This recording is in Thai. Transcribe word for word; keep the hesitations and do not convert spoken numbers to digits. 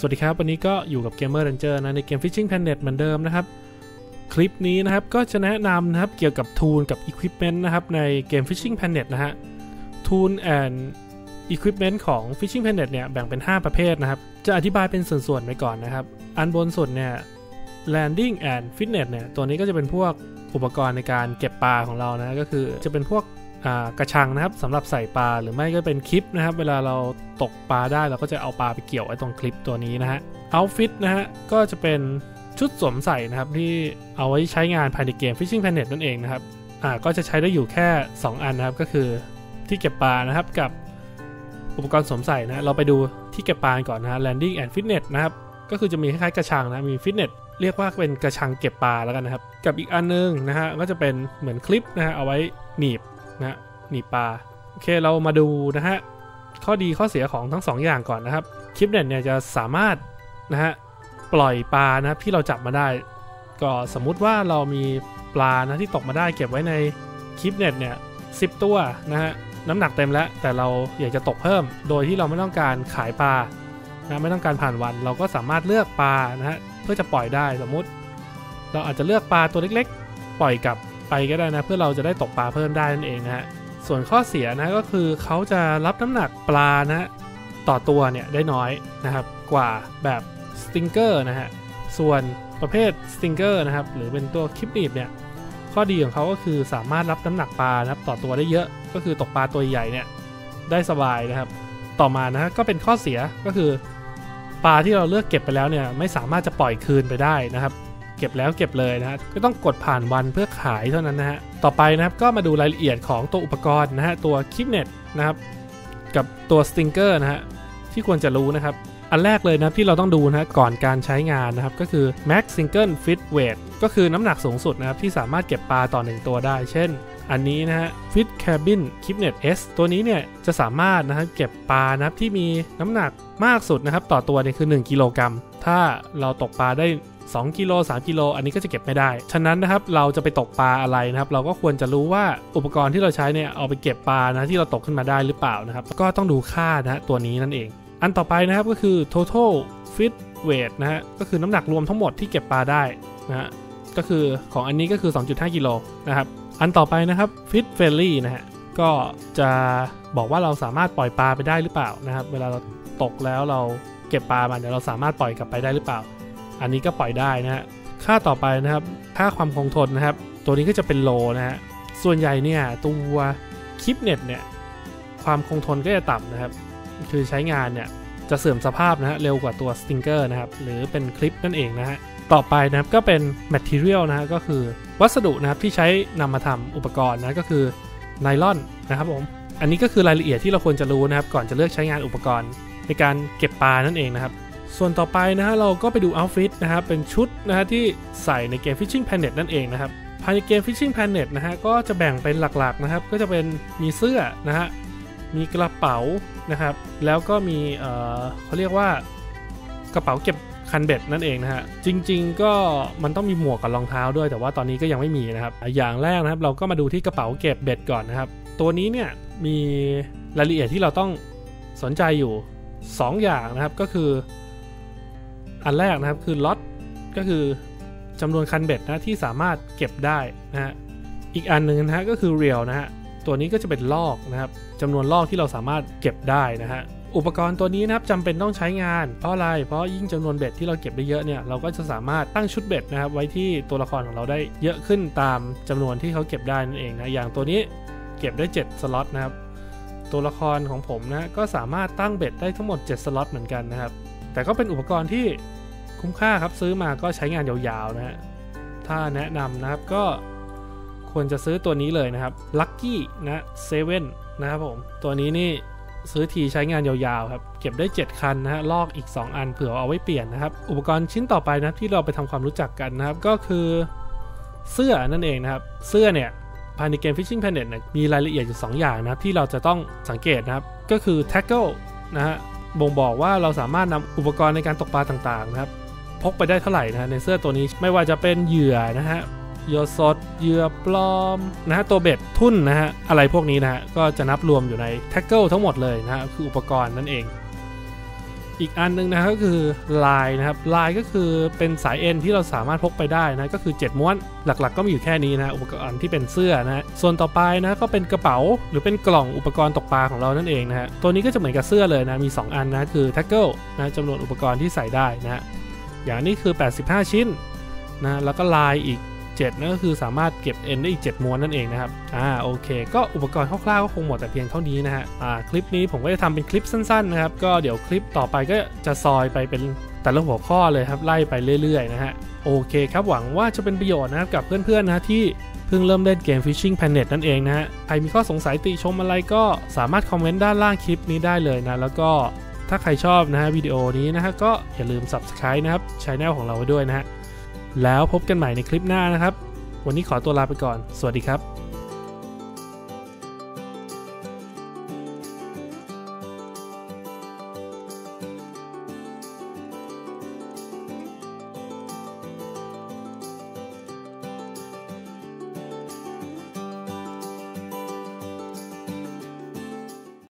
สวัสดีครับวันนี้ก็อยู่กับ Gamer Ranger นะในเกม Fishing Planet เหมือนเดิมนะครับคลิปนี้นะครับก็จะแนะนำนะครับเกี่ยวกับ Tool กับ Equipment นะครับในเกม Fishing Planet นะฮะ Tool and Equipment ของ Fishing Planet เนี่ยแบ่งเป็นห้าประเภทนะครับจะอธิบายเป็นส่วนๆไปก่อนนะครับอันบนสุดเนี่ย Landing and Fitness เนี่ยตัวนี้ก็จะเป็นพวกอุปกรณ์ในการเก็บปลาของเรานะก็คือจะเป็นพวกกระชังนะครับสำหรับใส่ปลาหรือไม่ก็เป็นคลิปนะครับเวลาเราตกปลาได้เราก็จะเอาปลาไปเกี่ยวไว้ตรงคลิปตัวนี้นะฮะเอาฟิตนะฮะก็จะเป็นชุดสวมใส่นะครับที่เอาไว้ใช้งานภายในเกม Fishing Planet นั่นเองนะครับอ่าก็จะใช้ได้อยู่แค่สองอันนะครับก็คือที่เก็บปลานะครับกับอุปกรณ์สวมใส่นะเราไปดูที่เก็บปลาก่อนนะฮะ Landing and Fitness นะครับก็คือจะมีคล้ายๆกระชังนะมี Fitness เรียกว่าเป็นกระชังเก็บปลาแล้วกันนะครับกับอีกอันนึงนะฮะก็จะเป็นเหมือนคลิปนะฮะเอาไว้หนีบนะหนีปลาโอเคเรามาดูนะฮะข้อดีข้อเสียของทั้งสอง อ, อย่างก่อนนะครับคลิปเน็ตเนี่ยจะสามารถนะฮะปล่อยปลานะที่เราจับมาได้ก็สมมุติว่าเรามีปลานะที่ตกมาได้เก็บไว้ในคลิปเน็ตเนี่ยสิบตัวนะฮะน้ำหนักเต็มแล้วแต่เราอยากจะตกเพิ่มโดยที่เราไม่ต้องการขายปลานะไม่ต้องการผ่านวันเราก็สามารถเลือกปลานะฮะเพื่อจะปล่อยได้สมมุติเราอาจจะเลือกปลาตัวเล็กๆปล่อยกับไปก็ได้นะเพื่อเราจะได้ตกปลาเพิ่มได้นั่นเองนะฮะส่วนข้อเสียนะก็คือเขาจะรับน้ำหนักปลานะต่อตัวเนี่ยได้น้อยนะครับกว่าแบบสติงเกอร์นะฮะส่วนประเภทสติงเกอร์นะครับหรือเป็นตัวคลิปหนีบเนี่ยข้อดีของเขาก็คือสามารถรับน้ำหนักปลานะครับต่อตัวได้เยอะก็คือตกปลาตัวใหญ่เนี่ยได้สบายนะครับต่อมานะฮะก็เป็นข้อเสียก็คือปลาที่เราเลือกเก็บไปแล้วเนี่ยไม่สามารถจะปล่อยคืนไปได้นะครับเก็บแล้วเก็บเลยนะฮะก็ต้องกดผ่านวันเพื่อขายเท่านั้นนะฮะต่อไปนะครับก็มาดูรายละเอียดของตัวอุปกรณ์นะฮะตัวคลิปเน็ตนะครับกับตัวสติงเกอร์นะฮะที่ควรจะรู้นะครับอันแรกเลยนะที่เราต้องดูนะฮะก่อนการใช้งานนะครับก็คือ max single fit weight ก็คือน้ำหนักสูงสุดนะครับที่สามารถเก็บปลาต่อหนึ่งตัวได้เช่นอันนี้นะฮะ fit cabin คลิปเน็ต S ตัวนี้เนี่ยจะสามารถนะครับเก็บปลานะครับที่มีน้ำหนักมากสุดนะครับต่อตัวเนี่ยคือหนึ่งกิโลกรัมถ้าเราตกปลาได้สองกิโลสามกิโลอันนี้ก็จะเก็บไม่ได้ฉะนั้นนะครับเราจะไปตกปลาอะไรนะครับเราก็ควรจะรู้ว่าอุปกรณ์ที่เราใช้เนี่ยเอาไปเก็บปลานะที่เราตกขึ้นมาได้หรือเปล่านะครับก็ต้องดูค่านะตัวนี้นั่นเองอันต่อไปนะครับก็คือ total fit weight นะฮะก็คือน้ำหนักรวมทั้งหมดที่เก็บปลาได้นะฮะก็คือของอันนี้ก็คือ สองจุดห้า กิโลนะครับอันต่อไปนะครับ fit friendly นะฮะก็จะบอกว่าเราสามารถปล่อยปลาไปได้หรือเปล่านะครับเวลาเราตกแล้วเราเก็บปลามาเนี่ยเราสามารถปล่อยกลับไปได้หรือเปล่าอันนี้ก็ปล่อยได้นะฮะค่าต่อไปนะครับค่าความคงทนนะครับตัวนี้ก็จะเป็นโลนะฮะส่วนใหญ่เนี่ยตัวคลิปเน็ตเนี่ยความคงทนก็จะต่ำนะครับคือใช้งานเนี่ยจะเสื่อมสภาพนะฮะเร็วกว่าตัวสติงเกอร์นะครับหรือเป็นคลิปนั่นเองนะฮะต่อไปนะครับก็เป็น material นะฮะก็คือวัสดุนะครับที่ใช้นำมาทำอุปกรณ์นะก็คือไนลอนนะครับผมอันนี้ก็คือรายละเอียดที่เราควรจะรู้นะครับก่อนจะเลือกใช้งานอุปกรณ์ในการเก็บปลานั่นเองนะครับส่วนต่อไปนะฮะเราก็ไปดูเอาท์ฟิตนะครับเป็นชุดนะฮะที่ใส่ในเกม Fishing Planet นั่นเองนะครับภายในเกม Fishing Planet นะฮะก็จะแบ่งเป็นหลักๆนะครับก็จะเป็นมีเสื้อนะฮะมีกระเป๋านะครับแล้วก็มีเอ่อเขาเรียกว่ากระเป๋าเก็บคันเบ็ดนั่นเองนะฮะจริงๆก็มันต้องมีหมวกกับรองเท้าด้วยแต่ว่าตอนนี้ก็ยังไม่มีนะครับอย่างแรกนะครับเราก็มาดูที่กระเป๋าเก็บเบ็ดก่อนนะครับตัวนี้เนี่ยมีรายละเอียดที่เราต้องสนใจอยู่สองอย่างนะครับก็คืออันแรกนะครับคือล็อตก็คือจำนวนคันเบ็ดนะที่สามารถเก็บได้นะฮะอีกอันหนึ่งนะฮะก็คือเรียวนะฮะตัวนี้ก็จะเป็นลอกนะครับจำนวนลอกที่เราสามารถเก็บได้นะฮะอุปกรณ์ตัวนี้นะครับจำเป็นต้องใช้งานเพราะอะไรเพราะยิ่งจำนวนเบ็ดที่เราเก็บได้เยอะเนี่ยเราก็จะสามารถตั้งชุดเบ็ดนะครับไว้ที่ตัวละครของเราได้เยอะขึ้นตามจำนวนที่เขาเก็บได้นั่นเองนะอย่างตัวนี้เก็บได้เจ็ดสล็อตนะครับตัวละครของผมนะก็สามารถตั้งเบ็ดได้ทั้งหมดเจ็ดสล็อตเหมือนกันนะครับแต่ก็เป็นอุปกรณ์ที่คุ้มค่าครับซื้อมาก็ใช้งานยาวๆนะฮะถ้าแนะนำนะครับก็ควรจะซื้อตัวนี้เลยนะครับลัคกี้นะเซเว่นนะครับผมตัวนี้นี่ซื้อทีใช้งานยาวๆครับเก็บได้เจ็ดคันนะฮะลอกอีกสองอันเผื่อเอาไว้เปลี่ยนนะครับอุปกรณ์ชิ้นต่อไปนะที่เราไปทำความรู้จักกันนะครับก็คือเสื้อนั่นเองนะครับเสื้อเนี่ยภายในเกม Fishing Planet เนี่ยมีรายละเอียดอยู่สองอย่างนะครับที่เราจะต้องสังเกตนะครับก็คือ tackle นะฮะบ่งบอกว่าเราสามารถนำอุปกรณ์ในการตกปลาต่างๆนะครับพกไปได้เท่าไหร่นะในเสื้อตัวนี้ไม่ว่าจะเป็นเหยื่อนะฮะเหยื่อสดเหยื่อปลอมนะฮะตัวเบ็ดทุ่นนะฮะอะไรพวกนี้นะฮะก็จะนับรวมอยู่ในแท็กเกิลทั้งหมดเลยนะฮะคืออุปกรณ์นั่นเอง อีกอันนึงนะก็คือลายนะครับลายก็คือเป็นสายเอ็นที่เราสามารถพกไปได้นะก็คือเจ็ดม้วนหลักๆก็มีอยู่แค่นี้นะอุปกรณ์ที่เป็นเสื้อนะส่วนต่อไปนะก็เป็นกระเป๋าหรือเป็นกล่องอุปกรณ์ตกปลาของเรานั่นเองนะฮะตัวนี้ก็จะเหมือนกับเสื้อเลยนะมีสองอันนะคือ tackle นะจำนวนอุปกรณ์ที่ใส่ได้นะอย่างนี้คือแปดสิบห้าชิ้นนะแล้วก็ลายอีกเจ็ดนั่นก็คือสามารถเก็บเอ็นได้อีกเจ็ดม้วนนั่นเองนะครับอ่าโอเคก็อุปกรณ์คร่าวๆก็คงหมดแต่เพียงเท่านี้นะฮะอ่าคลิปนี้ผมก็จะทำเป็นคลิปสั้นๆนะครับก็เดี๋ยวคลิปต่อไปก็จะซอยไปเป็นแต่ละหัวข้อเลยครับไล่ไปเรื่อยๆนะฮะโอเคครับหวังว่าจะเป็นประโยชน์นะครับกับเพื่อนๆนะที่เพิ่งเริ่มเล่นเกม Fishing Planet นั่นเองนะฮะใครมีข้อสงสัยติชมอะไรก็สามารถคอมเมนต์ด้านล่างคลิปนี้ได้เลยนะแล้วก็ถ้าใครชอบนะฮะวิดีโอนี้นะฮะก็อย่าลืม Subscribe นะครับ Channel ของเราไว้ด้วยนะฮะแล้วพบกันใหม่ในคลิปหน้านะครับวันนี้ขอตัวลาไปก่อนสวัสดีครับ